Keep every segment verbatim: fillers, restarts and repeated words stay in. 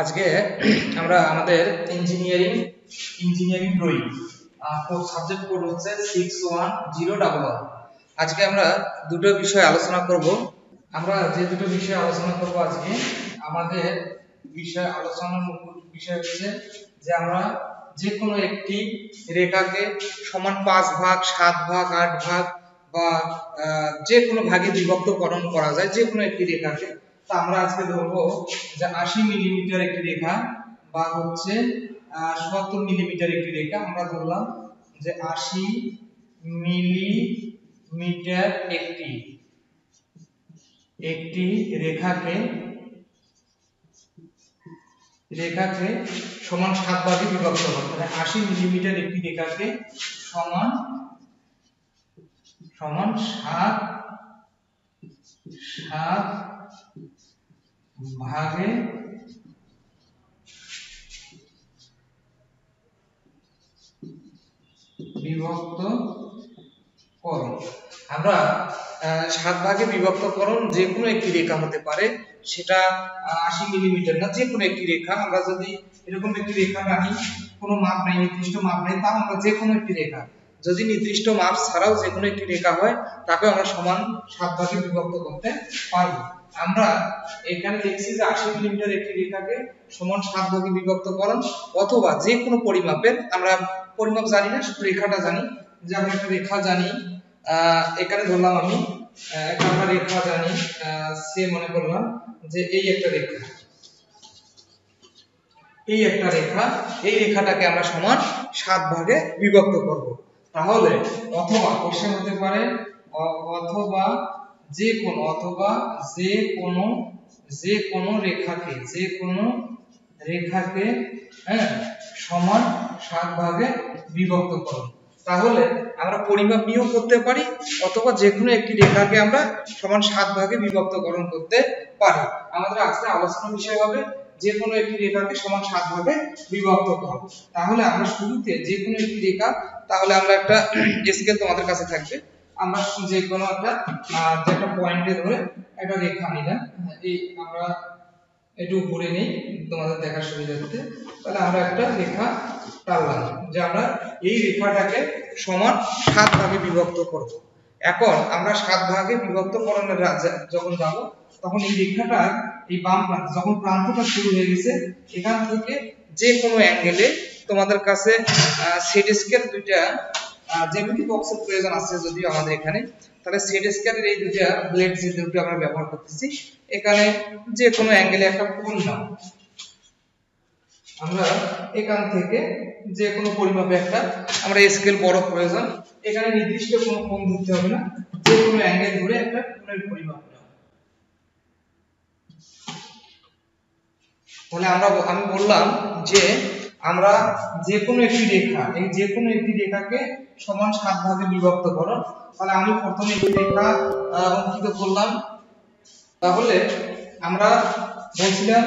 আজকে আমরা আমাদের ইঞ্জিনিয়ারিং ইঞ্জিনিয়ারিং ড্রয়িং আর সাবজেক্ট কোড হচ্ছে six one zero one one। আজকে আমরা দুটো বিষয় আলোচনা করব। আমরা যে দুটো বিষয় আলোচনা করব আজকে, আমাদের বিষয় আলোচনার মূল বিষয় হচ্ছে যে আমরা যে কোনো একটি রেখাকে সমান পাঁচ ভাগ, সাত ভাগ, আট ভাগ বা যে কোনো ভাগে বিভক্তকরণ করা যায়। যে কোনো একটি রেখাকে তা আমরা আজকে ধরবো যে আশি মিলিমিটার একটি রেখা বা হচ্ছে সত্তর মিলিমিটার একটি রেখা। আমরা ধরলাম যে আশি মিলিমিটার একটি একটি রেখাকে রেখাকে সমান সাত ভাগে বিভক্ত করতে হবে। আশি মিলিমিটার একটি রেখাকে সমান সমান সাত সাত ভাগে বিভক্ত করণ। আমরা সাত ভাগে বিভক্তকরণ যে কোনো একটি রেখা হতে পারে, সেটা আশি মিলিমিটার না, যে কোনো একটি রেখা। আমরা যদি এরকম একটি রেখা রাখি, কোনো মাপ নাই, নির্দিষ্ট মাপ নেই, তা আমরা যে কোনো একটি রেখা যদি নির্দিষ্ট মাপ ছাড়াও যে কোনো একটি রেখা হয় তাকে আমরা সমান সাত ভাগে বিভক্ত করতে পারবো। আমরা এখানে দেখছি যে আশি মিলিমিটার একটি রেখাকে সমান সাত ভাগে বিভক্তকরণ অথবা যে কোনো পরিমাপের, আমরা পরিমাপ জানি না, শুধু রেখাটা জানি। যে আমরা একটা রেখা জানি, এখানে ধরলাম আমি একটা আমরা রেখা জানি, সে মনে করলাম যে এই একটা রেখা, এই একটা রেখা, এই রেখাটাকে আমরা সমান সাত ভাগে বিভক্ত করব। তাহলে অথবা কোশ্চেন হতে পারে অথবা যে কোনো অথবা যে কোনো যে কোনো রেখাকে যে কোনো রেখাকে হ্যাঁ সমান সাত ভাগে বিভক্ত করুন। তাহলে আমরা পরিমাপ নিয়েও করতে পারি অথবা যে কোনো একটি রেখাকে আমরা সমান সাত ভাগে বিভক্তকরণ করতে পারি। আমাদের আজকে আলোচনা বিষয় হবে যে কোনো একটি রেখাকে সমান সাত ভাগে বিভক্ত করুন। তাহলে আমরা শুরুতে যে কোনো একটি রেখা, তাহলে আমরা একটা স্কেল তোমাদের কাছে থাকবে, আমরা যে কোনো একটা একটা পয়েন্টে ধরে একটা রেখা নিলাম। এই আমরা একটু উপরে নেই তোমাদের দেখার সুবিধাতে। তাহলে আমরা একটা রেখা টানলাম যে আমরা এই রেখাটাকে সমান সাত ভাগে বিভক্ত করব। এখন আমরা সাত ভাগে বিভক্তকরণের যখন যাব, তখন এই রেখাটার এই বাম প্রান্ত, যখন প্রান্তটা শুরু হয়ে গেছে এখান থেকে যে কোনো অ্যাঙ্গেলে তোমাদের কাছে সেট স্কেল দুইটা জ্যামিতি বক্সের প্রয়োজন আছে যদি আমাদের এখানে। তাহলে সেট স্কেলের এই দুইটা ব্লেড যে দুটো আমরা ব্যবহার করতেছি, এখানে যে কোনো অ্যাঙ্গেলে একটা কোণ নাও, আমরা এখান থেকে যে কোনো পরিমাপে একটা আমরা স্কেল বড় প্রয়োজন, এখানে নির্দিষ্ট কোনো কোণ ধরতে হবে না, যে কোনো অ্যাঙ্গেল ধরে একটা কোণের পরিমাপ নাও। তাহলে আমরা আমি বললাম যে আমরা যে কোনো একটি রেখা, এই যে কোনো একটি রেখাকে সমান সাত ভাগে বিভক্ত করো। তাহলে আমি প্রথমে এই রেখা অঙ্কিত করলাম। তাহলে আমরা বলছিলাম,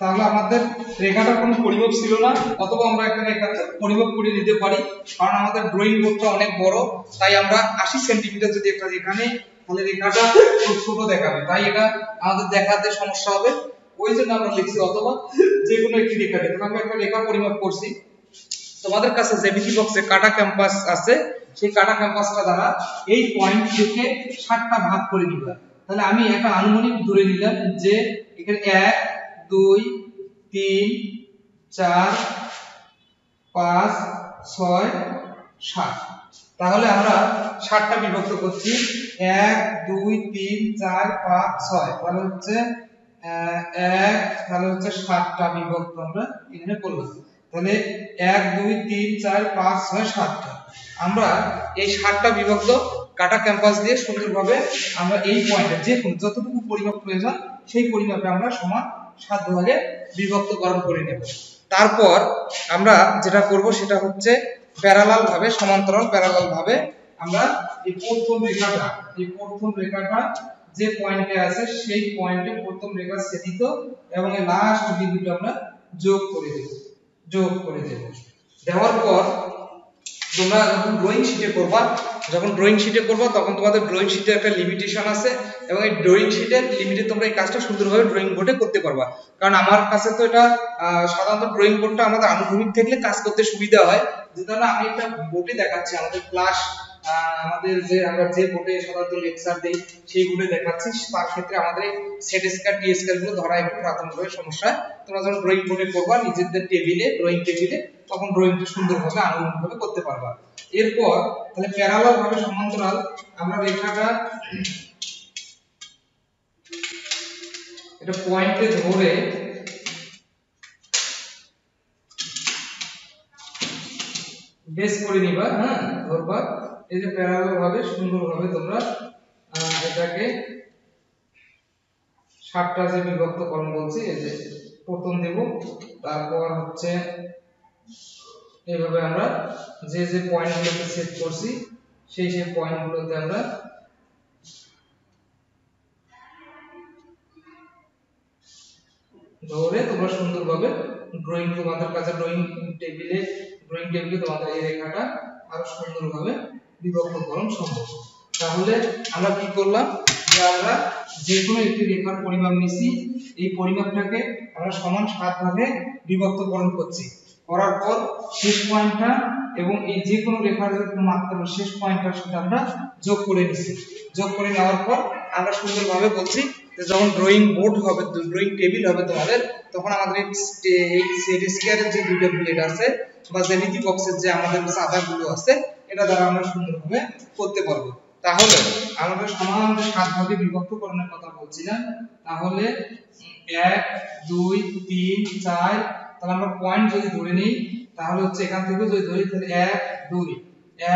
তাহলে আমাদের রেখাটার কোনো পরিমাপ ছিল না, অথবা আমরা একটা রেখা পরিমাপ করে নিতে পারি, কারণ আমাদের ড্রয়িং বোর্ডটা অনেক বড়। তাই আমরা আশি সেন্টিমিটার যদি একটা রেখা নেই, তাহলে রেখাটা খুব ছোট দেখাবে, তাই এটা আমাদের দেখাতে সমস্যা হবে। ওই জন্য আমরা লিখছি অথবা যে কোনো একটি রেখা। আমরা একটা রেখা পরিমাপ করছি, তোমাদের কাছে জ্যামিতি বক্সে কাটা ক্যাম্পাস আছে, সেই কাটা ক্যাম্পাসটা দ্বারা এই পয়েন্ট থেকে সাতটা ভাগ করে নিবা। তাহলে আমি একটা আনুমানিক ধরে নিলাম যে এখানে এক, দুই, তিন, চার, পাঁচ, ছয়, সাত। তাহলে আমরা সাতটা বিভক্ত করছি, এক, দুই, তিন, চার, পাঁচ, ছয়। তাহলে হচ্ছে এক, তাহলে হচ্ছে সাতটা বিভক্ত আমরা এখানে করলাম। তাহলে এক, দুই, তিন, চার, পাঁচ, ছয়, সাতটা। আমরা এই সাতটা বিভক্ত কাটা ক্যাম্পাস দিয়ে সুন্দরভাবে আমরা এই পয়েন্টে যে যতটুকু পরিমাপ প্রয়োজন সেই পরিমাপে আমরা সমান সাত ভাগে বিভক্তকরণ করে নেব। তারপর আমরা যেটা করব সেটা হচ্ছে প্যারালাল ভাবে, সমান্তরাল প্যারালাল ভাবে আমরা এই প্রথম রেখাটা এই প্রথম রেখাটা যে পয়েন্টে আছে সেই পয়েন্টে প্রথম রেখা ছেদিত এবং এই লাস্ট বিন্দুটা আমরা যোগ করে দেব যোগ করে দেব দেওয়ার পর তোমরা যখন ড্রয়িং শিটে করবা, যখন ড্রয়িং শীটে করবা তখন তোমাদের ড্রয়িং শীটে একটা লিমিটেশন আছে এবং এই ড্রয়িং শীটের লিমিটে তোমরা এই কাজটা সুন্দরভাবে ড্রয়িং বোর্ডে করতে পারবা। কারণ আমার কাছে তো এটা সাধারণত ড্রয়িং বোর্ডটা আমাদের আনুভূমিক থাকলে কাজ করতে সুবিধা হয়। যেমন আমি একটা বোর্ডে দেখাচ্ছি, আমাদের ক্লাস আমাদের যে আমরা যে বোর্ডে সাধারণত লেকচার দেই সেই বোর্ডে দেখাচ্ছি, তার ক্ষেত্রে আমাদের সেট স্কয়ার টি স্কয়ার গুলো ধরা একটু প্রাথমিকভাবে সমস্যা। তোমরা যখন ড্রয়িং বোর্ডে করবা নিজেদের টেবিলে ড্রয়িং টেবিলে তখন ড্রয়িংটা সুন্দরভাবে আনুভূমিকভাবে করতে পারবা। এরপর তাহলে প্যারালাল ভাবে সমান্তরাল আমরা রেখাটা এটা পয়েন্টে ধরে বেস করে নিবা। হ্যাঁ, ধরবা এই যে প্যারালাল ভাবে সুন্দরভাবে তোমরা এটাকে সাতটা যে বিভক্ত করণ বলছি, এই যে প্রথম দেব, তারপর হচ্ছে এইভাবে আমরা যে যে পয়েন্টগুলোতে সেট করছি সেই সেই পয়েন্টগুলোতে আমরা ধরে তোমরা সুন্দরভাবে ড্রয়িং তোমাদের কাছে ড্রয়িং টেবিলে ড্রয়িং টেবিলে তোমাদের এই রেখাটা আরো সুন্দরভাবে বিভক্তকরণ সম্ভব। তাহলে আমরা কি করলাম যে আমরা যে কোনো একটি রেখার পরিমাপ নিছি, এই পরিমাপটাকে আমরা সমান সাত ভাগে বিভক্তকরণ করছি। করার পর শেষ পয়েন্টটা এবং এই যে কোনো রেখার মাত্রা শেষ পয়েন্টটার সাথে আমরা যোগ করে নিছি। যোগ করে নেওয়ার পর আমরা সুন্দরভাবে বলছি যে যখন ড্রয়িং বোর্ড হবে ড্রয়িং টেবিল হবে তোমাদের, তখন আমাদের এই সেট স্কয়ারের যে দুটো ব্লেড আছে বা জ্যামিতি বক্সের যে আমাদের সাদাগুলো আছে এটা দ্বারা আমরা সুন্দরভাবে করতে পারবো। তাহলে আমরা সমান সাত ভাগে বিভক্তকরণের কথা বলছিলাম। তাহলে এক দুই তিন চার, তাহলে আমরা পয়েন্ট যদি ধরে নিই তাহলে হচ্ছে এখান থেকে যদি ধরি তাহলে এক দুই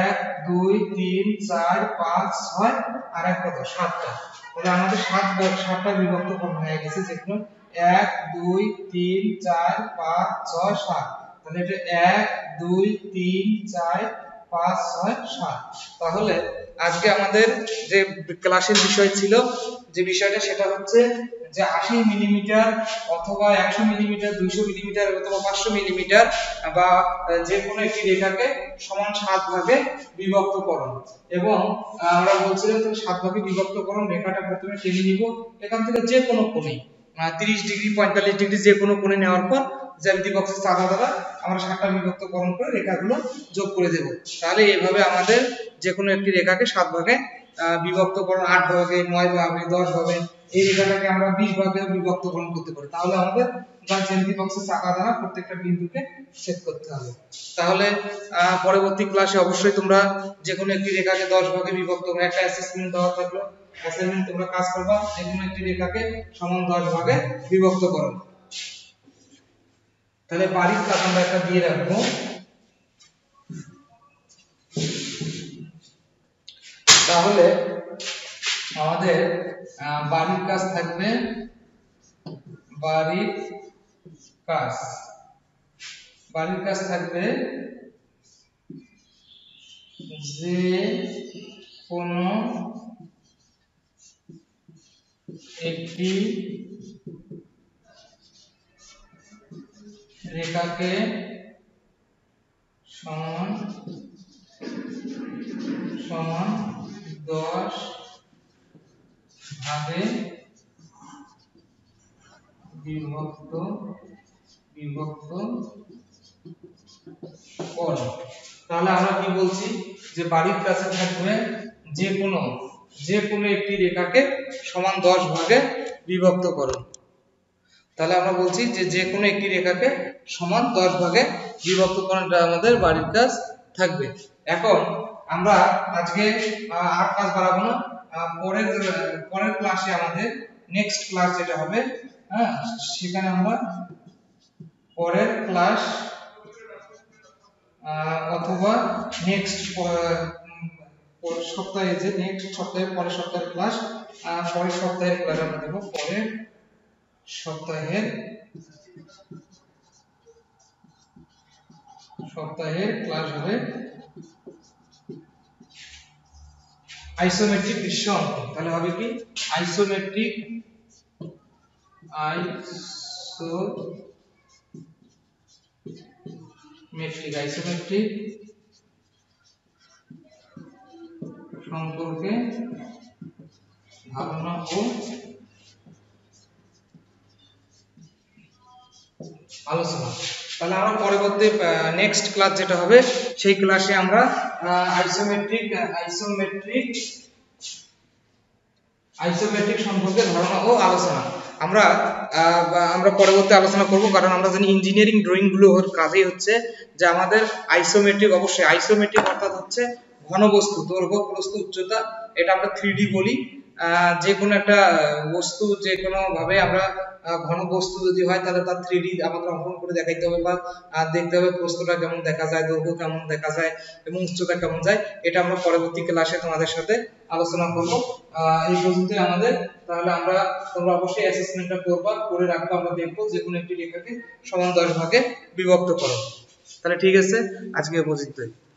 এক দুই তিন চার পাঁচ ছয় আর এক কত সাতটা, তাহলে আমাদের সাত সাতটা বিভক্তকরণ হয়ে গেছে। যেগুলো এক দুই তিন চার পাঁচ ছয় সাত, তাহলে এটা এক দুই তিন চার পাঁচ ছয় সাত। তাহলে আজকে আমাদের যে ক্লাসের বিষয় ছিল যে বিষয়টা সেটা হচ্ছে যে আশি মিলিমিটার অথবা একশো মিলিমিটার দুইশো মিলিমিটার অথবা পাঁচশো মিলিমিটার বা যে কোনো একটি রেখাকে সমান সাত ভাগে বিভক্তকরণ। এবং আমরা বলছিলাম সাত ভাগে বিভক্তকরণ রেখাটা প্রথমে টেনে নিব এখান থেকে যে কোনো কোণে তিরিশ ডিগ্রি পঁয়তাল্লিশ ডিগ্রি যে কোনো কোণে নেওয়ার পর জ্যামিতি বক্সের চাঁদা দ্বারা আমরা সাতটা বিভক্তকরণ করে রেখাগুলো যোগ করে দেব। তাহলে এইভাবে আমাদের যে কোনো একটি রেখাকে সাত ভাগে বিভক্তকরণ, আট ভাগে, নয় ভাগে, দশ ভাগে, এই রেখাটাকে আমরা বিশ ভাগে বিভক্তকরণ করতে পারি। তাহলে আমাদের জ্যামিতি বক্সের চাকা দ্বারা প্রত্যেকটা বিন্দুকে সেট করতে হবে। তাহলে পরবর্তী ক্লাসে অবশ্যই তোমরা যে কোনো একটি রেখাকে দশ ভাগে বিভক্ত করে একটা অ্যাসাইনমেন্ট দেওয়া থাকলো, অ্যাসাইনমেন্ট তোমরা কাজ করবা যে কোনো একটি রেখাকে সমান দশ ভাগে বিভক্তকরণ। তাহলে বাড়ির কাজ আমরা একটা দিয়ে রাখবো। তাহলে আমাদের বাড়ির কাজ থাকবে বাড়ির কাজ বাড়ির কাজ থাকবে যে কোনো একটি রেখাকে সমান সমান দশ ভাগে বিভক্ত বিভক্ত কর। তাহলে আমরা কি বলছি যে বাড়ির কাছে থাকবে যে কোনো যে কোনো একটি রেখাকে সমান দশ ভাগে বিভক্ত করো। তাহলে আমরা বলছি যে যে কোনো একটি রেখাকে সমান দশ ভাগে বিভক্তকরণটা আমাদের বাড়ির কাজ থাকবে। এখন আমরা আজকে আর কাজ বাড়াবো না, পরের পরের ক্লাসে আমাদের নেক্সট ক্লাস যেটা হবে, হ্যাঁ সেখানে আমরা পরের ক্লাস অথবা নেক্সট সপ্তাহে যে নেক্সট সপ্তাহে পরের সপ্তাহের ক্লাস পরের সপ্তাহের ক্লাস আমরা দেব। পরের সপ্তাহের সপ্তাহের ক্লাস হবে আইসোমেট্রিক দৃশ্য অঙ্কন। তাহলে হবে কি আইসোমেট্রিক আইসোমেট্রিক আইসোমেট্রিক সম্পর্কে ধারণা ও আলোচনা। তাহলে আমরা পরবর্তী নেক্সট ক্লাস যেটা হবে সেই ক্লাসে আমরা আইসোমেট্রিক আইসোমেট্রিক আইসোমেট্রিক সম্পর্কে ধারণা ও আলোচনা আমরা আমরা পরবর্তী আলোচনা করব, কারণ আমরা জানি ইঞ্জিনিয়ারিং ড্রয়িং গুলোর কাজই হচ্ছে যে আমাদের আইসোমেট্রিক, অবশ্যই আইসোমেট্রিক অর্থাৎ হচ্ছে ঘনবস্তু, দৈর্ঘ্য, প্রস্থ, উচ্চতা, এটা আমরা থ্রিডি বলি। যে কোনো একটা বস্তু যে কোনো ভাবে আমরা ঘন বস্তু যদি হয় তাহলে তার থ্রিডি আমাদের অঙ্কন করে দেখাইতে হবে বা দেখতে হবে প্রস্থটা কেমন দেখা যায়, দৈর্ঘ্য কেমন দেখা যায় এবং উচ্চতা কেমন যায়। এটা আমরা পরবর্তী ক্লাসে তোমাদের সাথে আলোচনা করবো। এই পর্যন্ত আমাদের, তাহলে আমরা তোমরা অবশ্যই অ্যাসেসমেন্টটা করবা, করে রাখবো। আমরা দেখবো যে কোনো একটি রেখাকে সমান দশ ভাগে বিভক্ত করো। তাহলে ঠিক আছে, আজকে পর্যন্তই।